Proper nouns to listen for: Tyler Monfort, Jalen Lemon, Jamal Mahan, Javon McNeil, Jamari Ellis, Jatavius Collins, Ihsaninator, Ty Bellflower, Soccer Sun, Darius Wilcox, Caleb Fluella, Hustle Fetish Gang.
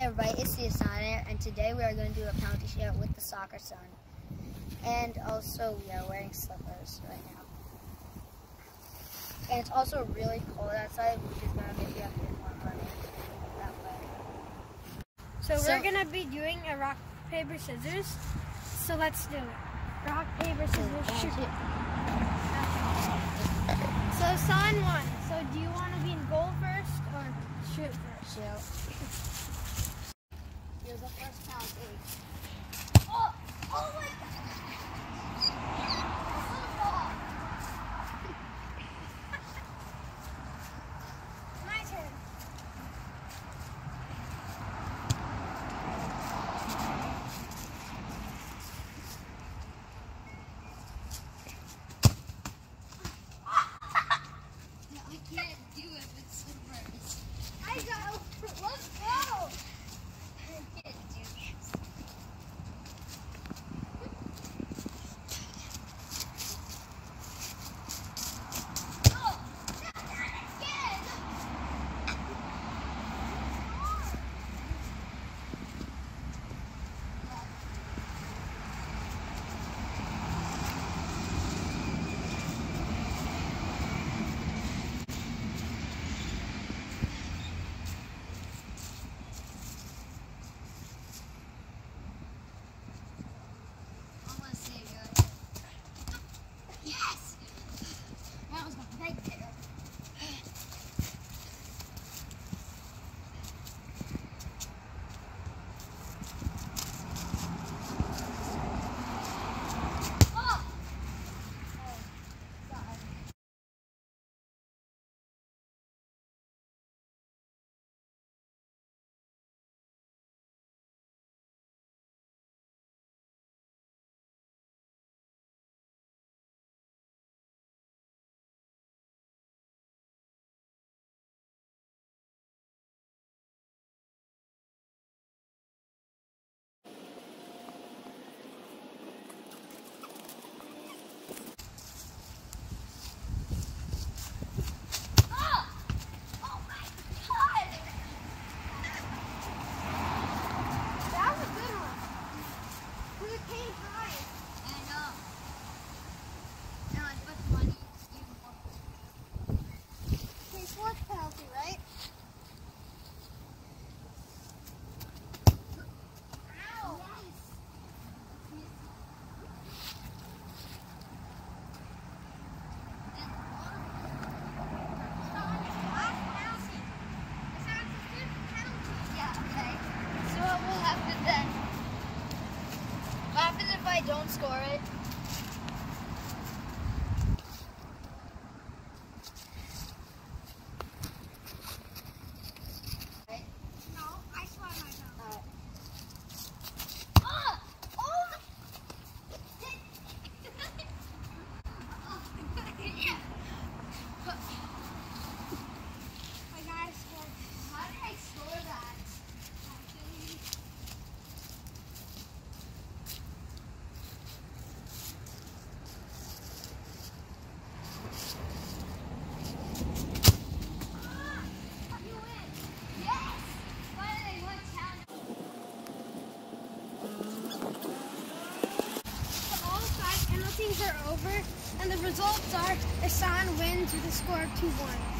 Hey everybody, it's Ihsaninator, and today we are going to do a penalty shootout with the Soccer Sun. And also, we are wearing slippers right now. And it's also really cold outside, which is going to make you have to get more money that way. So we're going to be doing a rock, paper, scissors. So let's do it. Rock, paper, scissors, shoot. So Sun won. So do you want to be in goal first or shoot first? Shoot. Here's the first penalty. Oh my God! My turn. No, I can't do it with slippers. I go. Let's go. I don't score it. Things are over, and the results are Ihsan wins with a score of 2-1.